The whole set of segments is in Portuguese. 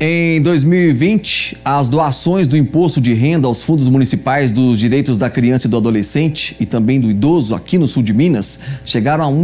Em 2020, as doações do Imposto de Renda aos fundos municipais dos direitos da criança e do adolescente e também do idoso aqui no sul de Minas chegaram a R$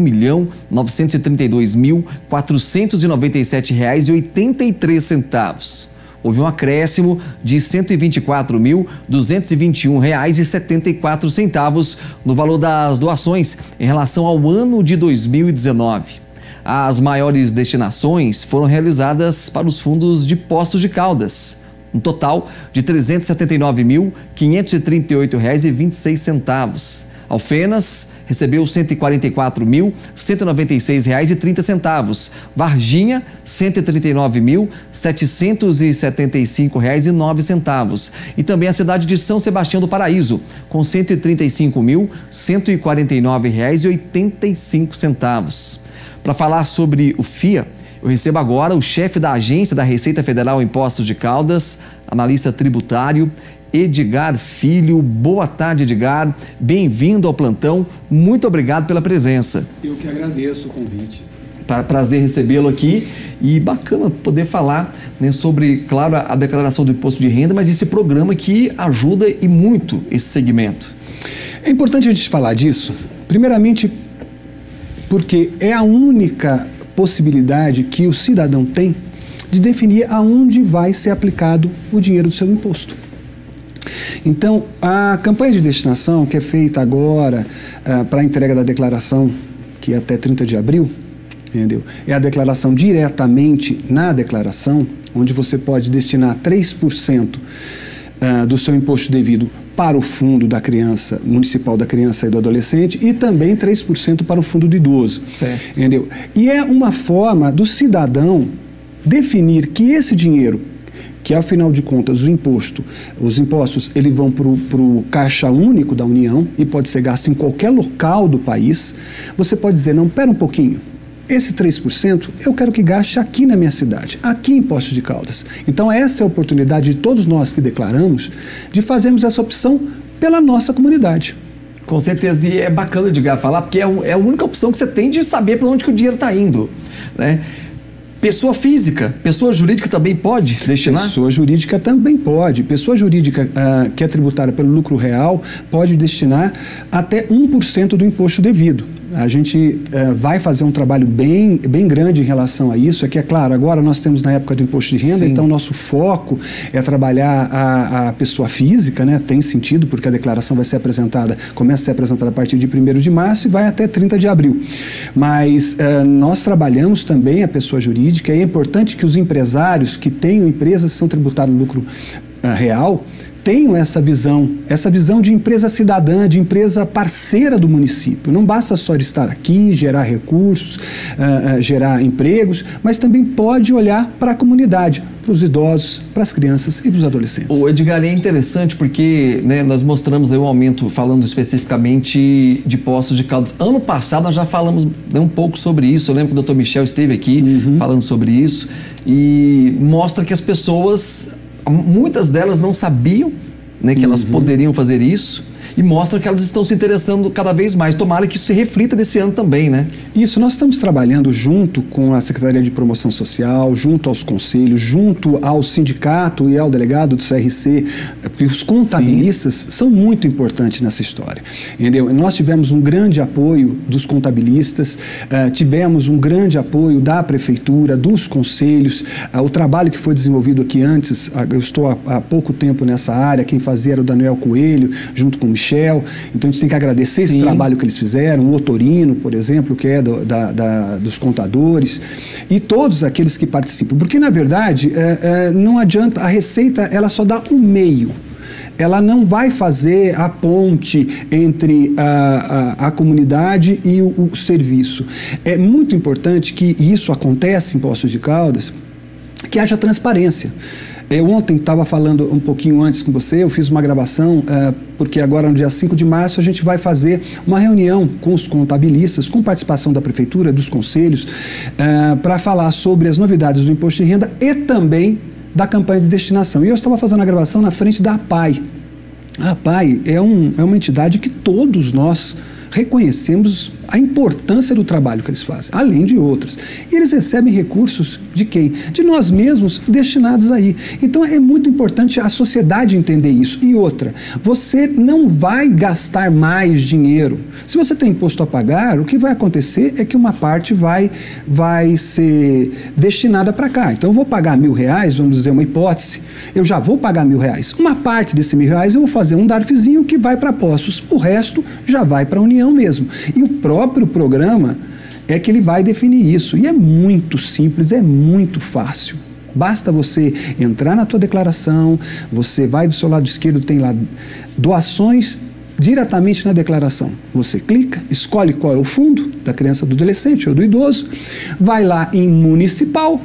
1.932.497,83. Houve um acréscimo de R$ 124.221,74 no valor das doações em relação ao ano de 2019. As maiores destinações foram realizadas para os fundos de Poços de Caldas, um total de R$ 379.538,26. Alfenas recebeu R$ 144.196,30. Varginha, R$ 139.775,09. E também a cidade de São Sebastião do Paraíso, com R$ 135.149,85. Para falar sobre o FIA, eu recebo agora o chefe da Agência da Receita Federal em Poços de Caldas, analista tributário, Edgar Filho. Boa tarde, Edgar. Bem-vindo ao Plantão. Muito obrigado pela presença. Eu que agradeço o convite. Prazer recebê-lo aqui e bacana poder falar, né, sobre, claro, a declaração do Imposto de Renda, mas esse programa que ajuda e muito esse segmento. É importante a gente falar disso, primeiramente, porque é a única possibilidade que o cidadão tem de definir aonde vai ser aplicado o dinheiro do seu imposto. Então, a campanha de destinação que é feita agora para a entrega da declaração, que é até 30 de abril, entendeu? É a declaração diretamente na declaração, onde você pode destinar 3% do seu imposto devido para o fundo da criança, municipal da criança e do adolescente, e também 3% para o fundo do idoso. Certo. Entendeu? E é uma forma do cidadão definir que esse dinheiro, que afinal de contas o imposto, os impostos, eles vão para o caixa único da União e pode ser gasto em qualquer local do país, você pode dizer, não, pera um pouquinho, esse 3% eu quero que gaste aqui na minha cidade, aqui em Poços de Caldas. Então essa é a oportunidade de todos nós que declaramos de fazermos essa opção pela nossa comunidade. Com certeza, e é bacana, Edgar, falar, porque é a única opção que você tem de saber para onde que o dinheiro está indo, né? Pessoa física, pessoa jurídica também pode destinar? Pessoa jurídica também pode. Pessoa jurídica que é tributária pelo lucro real pode destinar até 1% do imposto devido. A gente vai fazer um trabalho bem grande em relação a isso. É que, é claro, agora nós temos na época do imposto de renda, sim, então nosso foco é trabalhar a pessoa física, né? Tem sentido, porque a declaração vai ser apresentada, começa a ser apresentada a partir de 1º de março e vai até 30 de abril. Mas nós trabalhamos também a pessoa jurídica, e é importante que os empresários que têm empresas que são tributados no lucro real tenham essa visão de empresa cidadã, de empresa parceira do município. Não basta só de estar aqui, gerar recursos, gerar empregos, mas também pode olhar para a comunidade, para os idosos, para as crianças e para os adolescentes. O Edgar, é interessante porque, né, nós mostramos aí um aumento, falando especificamente de Poços de Caldas. Ano passado nós já falamos um pouco sobre isso, eu lembro que o doutor Michel esteve aqui falando sobre isso, e mostra que as pessoas, muitas delas não sabiam, né, que elas poderiam fazer isso, e mostra que elas estão se interessando cada vez mais. Tomara que isso se reflita nesse ano também, né? Isso, nós estamos trabalhando junto com a Secretaria de Promoção Social, junto aos conselhos, junto ao sindicato e ao delegado do CRC, porque os contabilistas, sim, são muito importantes nessa história, entendeu? Nós tivemos um grande apoio dos contabilistas, tivemos um grande apoio da prefeitura, dos conselhos, o trabalho que foi desenvolvido aqui antes, eu estou há pouco tempo nessa área, quem fazia era o Daniel Coelho, junto com o Michel, então a gente tem que agradecer, sim, esse trabalho que eles fizeram, o Otorino, por exemplo, que é dos contadores, e todos aqueles que participam, porque na verdade não adianta, a Receita ela só dá o meio, ela não vai fazer a ponte entre a comunidade e o serviço. É muito importante que isso aconteça em Poços de Caldas, que haja transparência. Eu ontem estava falando um pouquinho antes com você, eu fiz uma gravação, porque agora no dia 5 de março a gente vai fazer uma reunião com os contabilistas, com participação da prefeitura, dos conselhos, para falar sobre as novidades do Imposto de Renda e também da campanha de destinação. E eu estava fazendo a gravação na frente da APAE. A APAE é uma entidade que todos nós reconhecemos a importância do trabalho que eles fazem, além de outros. E eles recebem recursos de quem? De nós mesmos, destinados aí. Então é muito importante a sociedade entender isso. E outra, você não vai gastar mais dinheiro. Se você tem imposto a pagar, o que vai acontecer é que uma parte vai ser destinada para cá. Então eu vou pagar R$1.000, vamos dizer uma hipótese, eu já vou pagar R$1.000. Uma parte desse R$1.000 eu vou fazer um DARFzinho que vai para Poços, o resto já vai para a União mesmo. E o próprio programa é que ele vai definir isso. E é muito simples, é muito fácil. Basta você entrar na tua declaração, você vai do seu lado esquerdo, tem lá doações diretamente na declaração. Você clica, escolhe qual é o fundo, da criança, do adolescente ou do idoso, vai lá em municipal,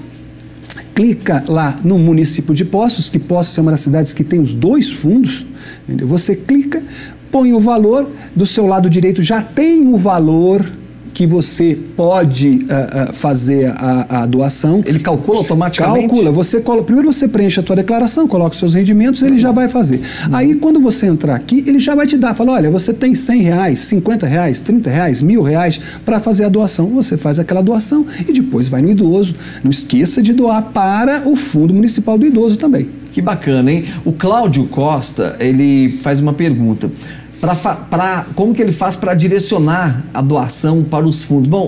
clica lá no município de Poços, que Poços é uma das cidades que tem os dois fundos, entendeu? Você clica, põe o valor, do seu lado direito já tem o valor que você pode fazer a doação. Ele calcula automaticamente? Calcula. Primeiro você preenche a tua declaração, coloca os seus rendimentos, ele já vai fazer. Aí, quando você entrar aqui, ele já vai te dar, fala, olha, você tem R$100, R$50, R$30, R$1.000 para fazer a doação. Você faz aquela doação e depois vai no idoso. Não esqueça de doar para o Fundo Municipal do Idoso também. Que bacana, hein? O Cláudio Costa, ele faz uma pergunta. Como que ele faz para direcionar a doação para os fundos? Bom,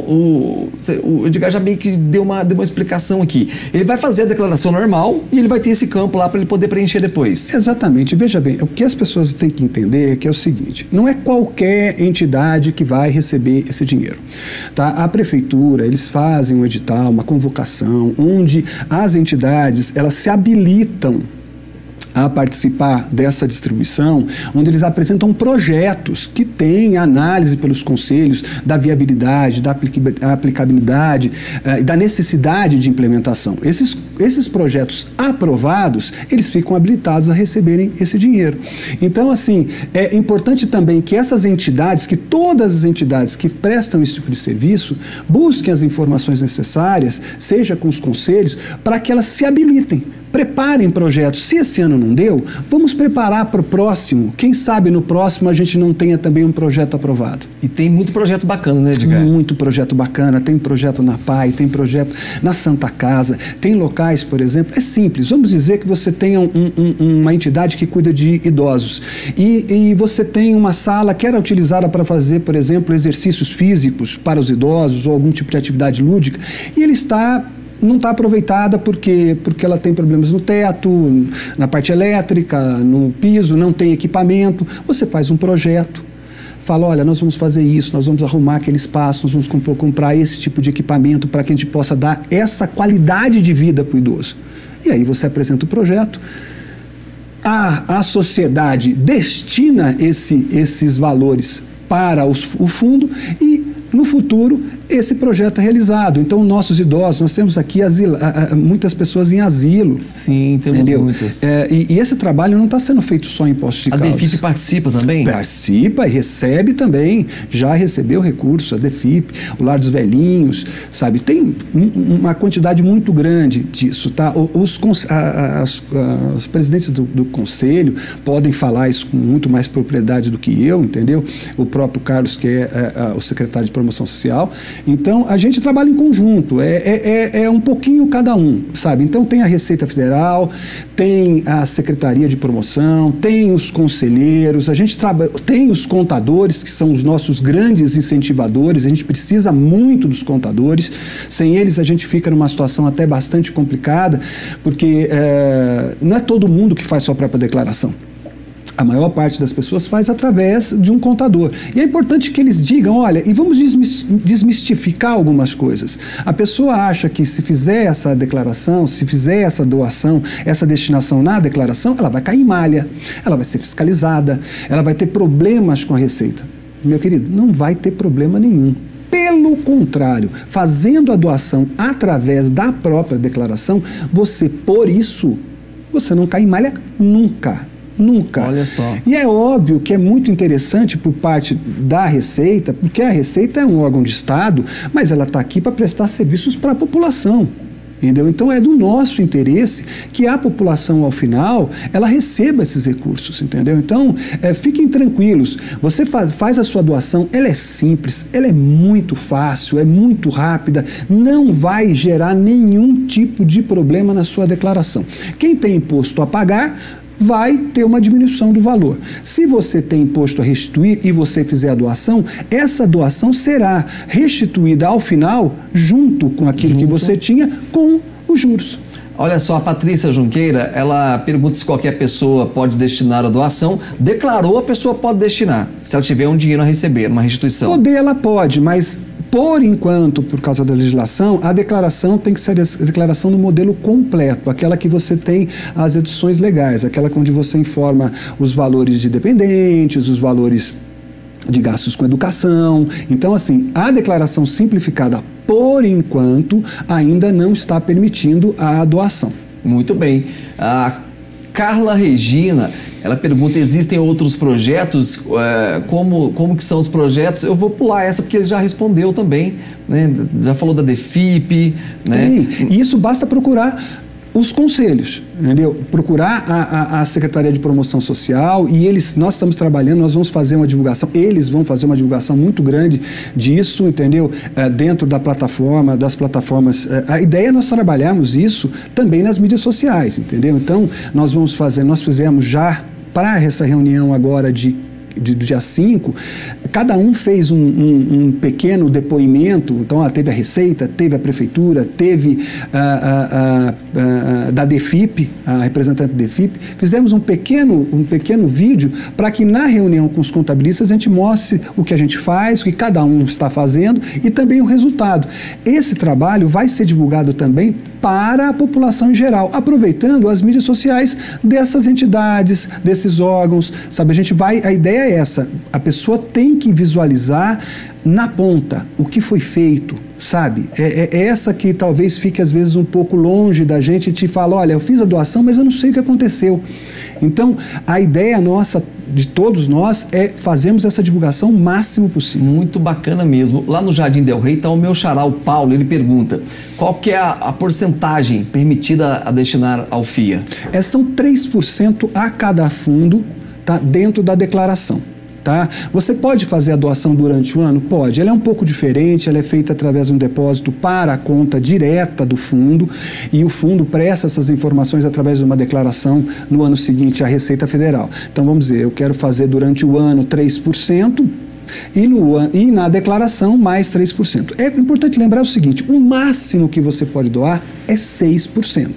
o Edgar já meio que deu uma explicação aqui. Ele vai fazer a declaração normal e ele vai ter esse campo lá para ele poder preencher depois. Exatamente. Veja bem, o que as pessoas têm que entender é que é o seguinte, não é qualquer entidade que vai receber esse dinheiro, tá? A prefeitura, eles fazem um edital, uma convocação, onde as entidades, elas se habilitam a participar dessa distribuição, onde eles apresentam projetos que têm análise pelos conselhos da viabilidade, da aplicabilidade, da necessidade de implementação. Esses projetos aprovados, eles ficam habilitados a receberem esse dinheiro. Então, assim, é importante também que essas entidades, que todas as entidades que prestam esse tipo de serviço, busquem as informações necessárias, seja com os conselhos, para que elas se habilitem. Preparem projetos. Se esse ano não deu, vamos preparar para o próximo. Quem sabe no próximo a gente não tenha também um projeto aprovado. E tem muito projeto bacana, né, Edgar? Muito projeto bacana. Tem projeto na APAE, tem projeto na Santa Casa, tem locais, por exemplo. É simples. Vamos dizer que você tenha uma entidade que cuida de idosos e você tem uma sala que era utilizada para fazer, por exemplo, exercícios físicos para os idosos ou algum tipo de atividade lúdica e ele não está aproveitada porque ela tem problemas no teto, na parte elétrica, no piso, não tem equipamento. Você faz um projeto, fala, olha, nós vamos fazer isso, nós vamos arrumar aquele espaço, nós vamos comprar esse tipo de equipamento para que a gente possa dar essa qualidade de vida para o idoso. E aí você apresenta o projeto. A sociedade destina esses valores para o fundo e, no futuro, esse projeto é realizado. Então, nossos idosos, nós temos aqui muitas pessoas em asilo. Sim, temos muitas. E esse trabalho não está sendo feito só em Poços de Caldas. A DEFIP participa também? Participa e recebe também. Já recebeu recursos, a DEFIP, o Lar dos Velhinhos, sabe? Tem uma quantidade muito grande disso, tá? Os presidentes do conselho podem falar isso com muito mais propriedade do que eu, entendeu? O próprio Carlos, que é o secretário de Promoção Social. Então, a gente trabalha em conjunto, é um pouquinho cada um, sabe? Então, tem a Receita Federal, tem a Secretaria de Promoção, tem os conselheiros, a gente tem os contadores, que são os nossos grandes incentivadores, a gente precisa muito dos contadores, sem eles a gente fica numa situação até bastante complicada, porque não é todo mundo que faz sua própria declaração. A maior parte das pessoas faz através de um contador. E é importante que eles digam, olha, e vamos desmistificar algumas coisas. A pessoa acha que se fizer essa declaração, se fizer essa doação, essa destinação na declaração, ela vai cair em malha, ela vai ser fiscalizada, ela vai ter problemas com a Receita. Meu querido, não vai ter problema nenhum. Pelo contrário, fazendo a doação através da própria declaração, você não cai em malha nunca. Nunca. Olha só. E é óbvio que é muito interessante por parte da Receita, porque a Receita é um órgão de Estado, mas ela está aqui para prestar serviços para a população. Entendeu? Então é do nosso interesse que a população ao final ela receba esses recursos, entendeu? Então fiquem tranquilos, você faz a sua doação, ela é simples, ela é muito fácil, é muito rápida, não vai gerar nenhum tipo de problema na sua declaração. Quem tem imposto a pagar vai ter uma diminuição do valor. Se você tem imposto a restituir e você fizer a doação, essa doação será restituída ao final, junto com aquilo que você tinha, com os juros. Olha só, a Patrícia Junqueira, ela pergunta se qualquer pessoa pode destinar a doação. Declarou, a pessoa pode destinar, se ela tiver um dinheiro a receber, uma restituição. Poder ela pode, mas... por enquanto, por causa da legislação, a declaração tem que ser a declaração no modelo completo, aquela que você tem as deduções legais, aquela onde você informa os valores de dependentes, os valores de gastos com educação. Então, assim, a declaração simplificada, por enquanto, ainda não está permitindo a doação. Muito bem. A Carla Regina, ela pergunta, existem outros projetos, como que são os projetos? Eu vou pular essa porque ele já respondeu também, né? Já falou da DEFIP, né? Tem. E isso basta procurar os conselhos, entendeu? Procurar a Secretaria de Promoção Social, e eles, nós estamos trabalhando, nós vamos fazer uma divulgação, eles vão fazer uma divulgação muito grande disso, entendeu? Dentro da plataforma, das plataformas, a ideia é nós trabalharmos isso também nas mídias sociais, entendeu? Então, nós vamos fazer, nós fizemos já para essa reunião agora do dia 5, cada um fez um pequeno depoimento. Então, teve a Receita, teve a Prefeitura, teve da DEFIP, a representante da DEFIP. Fizemos um pequeno vídeo para que na reunião com os contabilistas a gente mostre o que a gente faz, o que cada um está fazendo e também o resultado. Esse trabalho vai ser divulgado também para a população em geral, aproveitando as mídias sociais dessas entidades, desses órgãos, sabe? A ideia é essa, a pessoa tem que visualizar na ponta o que foi feito, sabe? É essa que talvez fique às vezes um pouco longe da gente e te fala, olha, eu fiz a doação, mas eu não sei o que aconteceu. Então, a ideia nossa, de todos nós, é fazermos essa divulgação o máximo possível. Muito bacana mesmo. Lá no Jardim Del Rey está o meu xará, o Paulo, ele pergunta, qual que é a porcentagem permitida a destinar ao FIA? São 3% a cada fundo, tá? Dentro da declaração. Tá? Você pode fazer a doação durante o ano? Pode. Ela é um pouco diferente, ela é feita através de um depósito para a conta direta do fundo, e o fundo presta essas informações através de uma declaração no ano seguinte à Receita Federal. Então, vamos dizer, eu quero fazer durante o ano 3%, e na declaração mais 3%. É importante lembrar o seguinte, o máximo que você pode doar é 6%.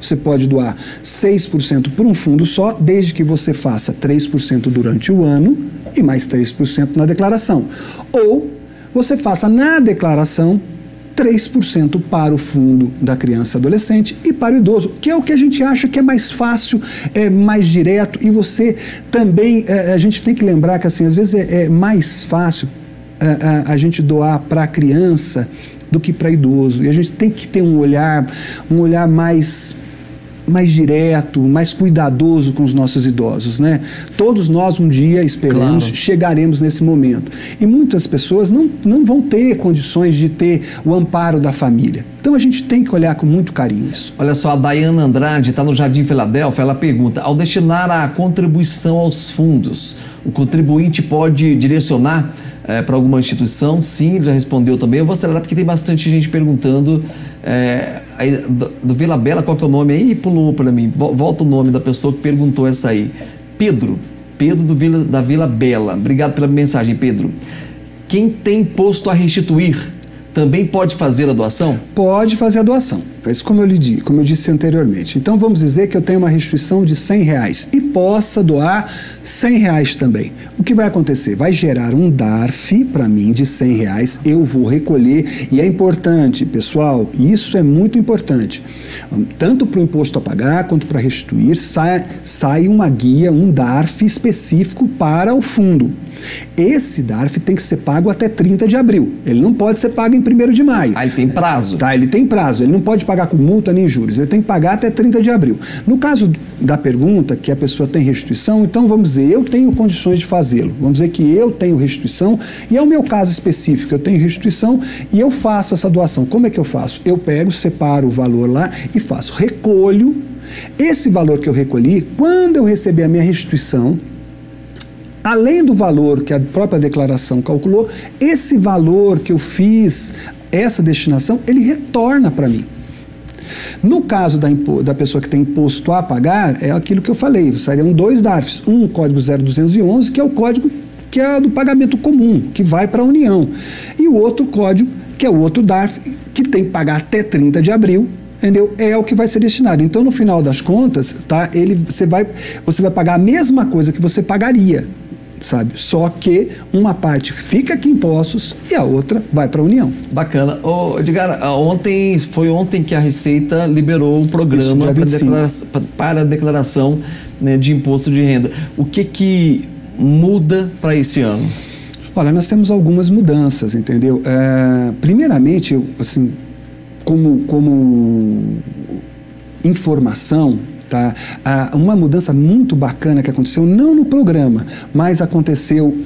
Você pode doar 6% por um fundo só, desde que você faça 3% durante o ano e mais 3% na declaração. Ou você faça na declaração 3% para o fundo da criança e adolescente e para o idoso, que é o que a gente acha que é mais fácil, é mais direto. E você também, a gente tem que lembrar que assim, às vezes é mais fácil a gente doar para a criança do que para idoso. E a gente tem que ter um olhar mais direto, mais cuidadoso com os nossos idosos, né? Todos nós um dia esperamos, claro, chegaremos nesse momento. E muitas pessoas não vão ter condições de ter o amparo da família. Então a gente tem que olhar com muito carinho isso. Olha só, a Dayana Andrade está no Jardim Filadélfia, ela pergunta, ao destinar a contribuição aos fundos, o contribuinte pode direcionar para alguma instituição? Sim, ele já respondeu também. Eu vou acelerar porque tem bastante gente perguntando. Do Vila Bela, qual que é o nome aí? E pulou para mim. Volta o nome da pessoa que perguntou essa aí. Pedro. Pedro da Vila Bela. Obrigado pela mensagem, Pedro. Quem tem imposto a restituir também pode fazer a doação? Pode fazer a doação. Mas como eu disse anteriormente. Então vamos dizer que eu tenho uma restituição de R$100 e possa doar R$100 também. O que vai acontecer? Vai gerar um DARF para mim de R$100, eu vou recolher, e é importante, pessoal, isso é muito importante. Tanto para o imposto a pagar quanto para restituir, sai uma guia, um DARF específico para o fundo. Esse DARF tem que ser pago até 30 de abril. Ele não pode ser pago em 1º de maio. Ele tem prazo. Tá, ele tem prazo. Ele não pode pagar com multa nem juros, ele tem que pagar até 30 de abril. No caso da pergunta, que a pessoa tem restituição, então vamos dizer, eu tenho condições de fazê-lo, vamos dizer que eu tenho restituição, e é o meu caso específico, eu tenho restituição e eu faço essa doação. Como é que eu faço? Eu pego, separo o valor lá e faço, recolho, esse valor que eu recolhi, quando eu receber a minha restituição, além do valor que a própria declaração calculou, esse valor que eu fiz, essa destinação, ele retorna para mim. No caso da pessoa que tem imposto a pagar, é aquilo que eu falei, seriam dois DARFs, um código 0211, que é o código que é do pagamento comum, que vai para a União, e o outro código, que é o outro DARF, que tem que pagar até 30 de abril, entendeu? É o que vai ser destinado. Então, no final das contas, tá? Você vai pagar a mesma coisa que você pagaria, sabe? Só que uma parte fica aqui em Poços e a outra vai para a União. Bacana. Ô, Edgar, foi ontem que a Receita liberou o programa para declaração, né, de imposto de renda. O que que muda para esse ano? Olha, nós temos algumas mudanças, entendeu? Primeiramente, assim, como informação, tá? Uma mudança muito bacana que aconteceu, não no programa, mas aconteceu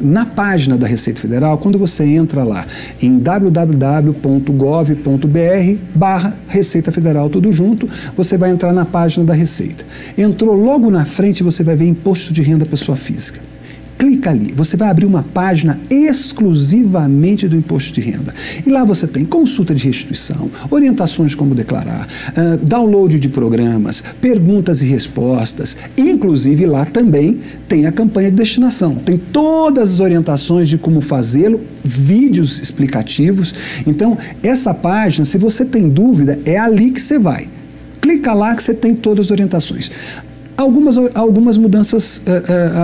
na página da Receita Federal, quando você entra lá em www.gov.br/Receita Federal, tudo junto, você vai entrar na página da Receita. Entrou logo na frente, você vai ver Imposto de Renda Pessoa Física. Clica ali, você vai abrir uma página exclusivamente do imposto de renda. E lá você tem consulta de restituição, orientações como declarar, download de programas, perguntas e respostas. Inclusive lá também tem a campanha de destinação. Tem todas as orientações de como fazê-lo, vídeos explicativos. Então, essa página, se você tem dúvida, é ali que você vai. Clica lá que você tem todas as orientações. Algumas mudanças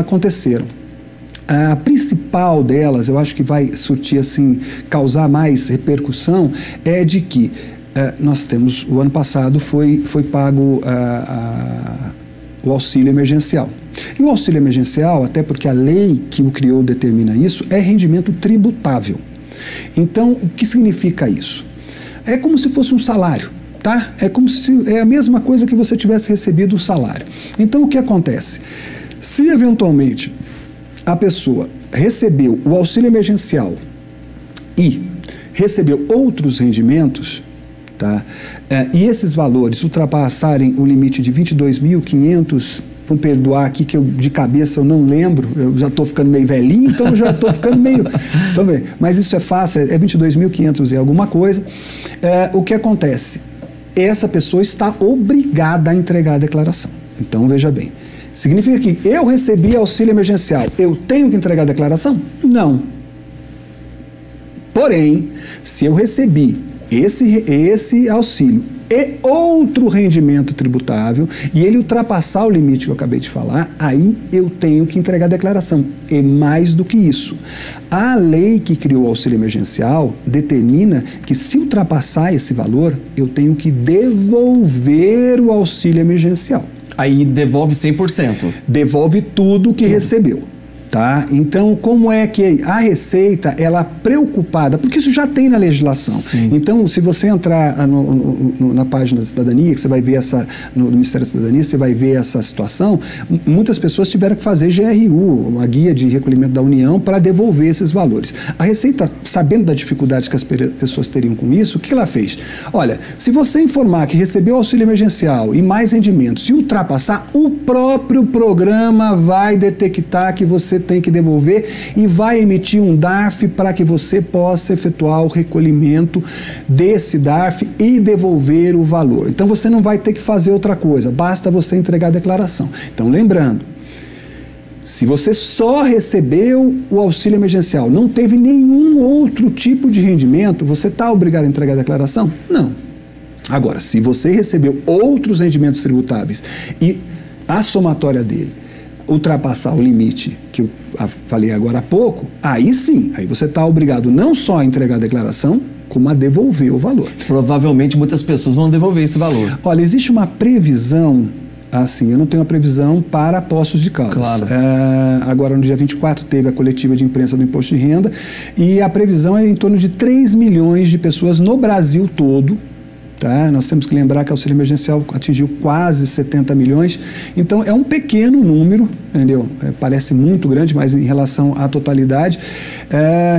aconteceram. A principal delas, eu acho que vai surtir assim, causar mais repercussão, é de que nós temos, o ano passado foi pago o auxílio emergencial. E o auxílio emergencial, até porque a lei que o criou determina isso, é rendimento tributável. Então, o que significa isso? É como se fosse um salário, tá? É como se, é a mesma coisa que você tivesse recebido o salário. Então, o que acontece? Se eventualmente a pessoa recebeu o auxílio emergencial e recebeu outros rendimentos, tá? E esses valores ultrapassarem o limite de 22.500, vão perdoar aqui que eu de cabeça eu não lembro, eu já estou ficando meio velhinho, então eu já estou ficando meio... Então, mas isso é fácil, é 22.500 e alguma coisa. O que acontece? Essa pessoa está obrigada a entregar a declaração. Então, veja bem. Significa que eu recebi auxílio emergencial, eu tenho que entregar a declaração? Não. Porém, se eu recebi esse auxílio e outro rendimento tributável, e ele ultrapassar o limite que eu acabei de falar, aí eu tenho que entregar a declaração. E mais do que isso, a lei que criou o auxílio emergencial determina que se ultrapassar esse valor, eu tenho que devolver o auxílio emergencial. Aí devolve 100%. Devolve tudo que recebeu, tá? Então, como é que a Receita, ela é preocupada, porque isso já tem na legislação. Sim. Então, se você entrar na página da Cidadania, que você vai ver no Ministério da Cidadania, você vai ver essa situação, muitas pessoas tiveram que fazer GRU, uma guia de recolhimento da União, para devolver esses valores. A Receita, sabendo das dificuldades que as pessoas teriam com isso, o que ela fez? Olha, se você informar que recebeu auxílio emergencial e mais rendimentos e ultrapassar, o próprio programa vai detectar que você tem que devolver e vai emitir um DARF para que você possa efetuar o recolhimento desse DARF e devolver o valor. Então, você não vai ter que fazer outra coisa, basta você entregar a declaração. Então, lembrando, se você só recebeu o auxílio emergencial, não teve nenhum outro tipo de rendimento, você está obrigado a entregar a declaração? Não. Agora, se você recebeu outros rendimentos tributáveis e a somatória dele ultrapassar o limite que eu falei agora há pouco, aí sim, aí você está obrigado não só a entregar a declaração, como a devolver o valor. Provavelmente muitas pessoas vão devolver esse valor. Olha, existe uma previsão, assim, eu não tenho a previsão para Poços de Caldas. Claro. Agora, no dia 24, teve a coletiva de imprensa do Imposto de Renda, e a previsão é em torno de 3 milhões de pessoas no Brasil todo, Tá? Nós temos que lembrar que o auxílio emergencial atingiu quase 70 milhões. Então, é um pequeno número, entendeu? Parece muito grande, mas em relação à totalidade,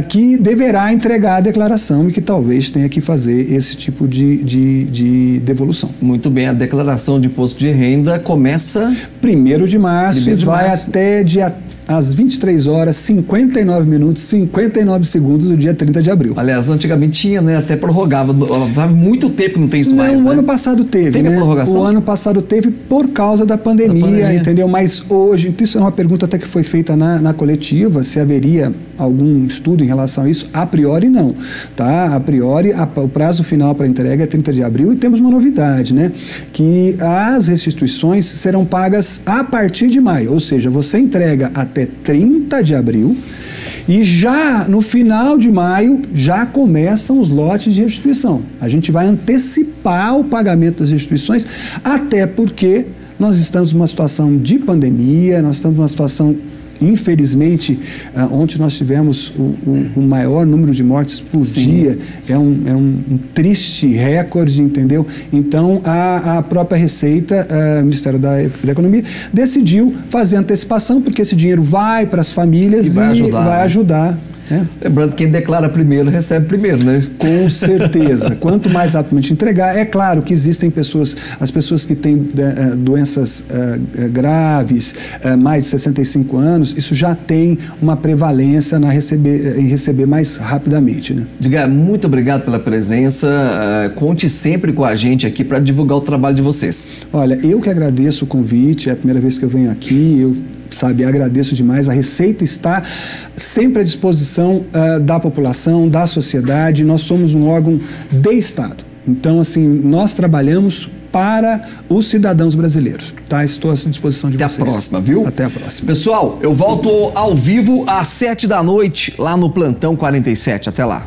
que deverá entregar a declaração e que talvez tenha que fazer esse tipo de devolução. Muito bem, a declaração de imposto de renda começa... 1º de março e vai até dia... às 23 horas, 59 minutos, 59 segundos do dia 30 de abril. Aliás, antigamente tinha, né? Até prorrogava. Há muito tempo que não tem isso mais, né? O ano passado teve, né? Prorrogação? O ano passado teve por causa da pandemia, entendeu? Mas hoje, isso é uma pergunta até que foi feita na coletiva, se haveria algum estudo em relação a isso. A priori, não. Tá? A priori, o prazo final para entrega é 30 de abril e temos uma novidade, né? Que as restituições serão pagas a partir de maio. Ou seja, você entrega até 30 de abril e já no final de maio já começam os lotes de restituição. A gente vai antecipar o pagamento das restituições, até porque nós estamos numa situação de pandemia, nós estamos numa situação, infelizmente, ontem nós tivemos o maior número de mortes por dia, é um triste recorde, entendeu? Então, a própria Receita, o Ministério da Economia, decidiu fazer antecipação, porque esse dinheiro vai para as famílias e vai ajudar. É. Lembrando, quem declara primeiro, recebe primeiro, né? Com certeza. Quanto mais rapidamente entregar, é claro que existem pessoas, as pessoas que têm doenças graves, mais de 65 anos, isso já tem uma prevalência em receber mais rapidamente, né? Edgar, muito obrigado pela presença. Conte sempre com a gente aqui para divulgar o trabalho de vocês. Olha, eu que agradeço o convite, é a primeira vez que eu venho aqui, eu agradeço demais. A Receita está sempre à disposição da população, da sociedade. Nós somos um órgão de Estado. Então, assim, nós trabalhamos para os cidadãos brasileios. Tá? Estou à disposição de vocês. Até a próxima, viu? Até a próxima. Pessoal, eu volto ao vivo às 19h lá no Plantão 47. Até lá.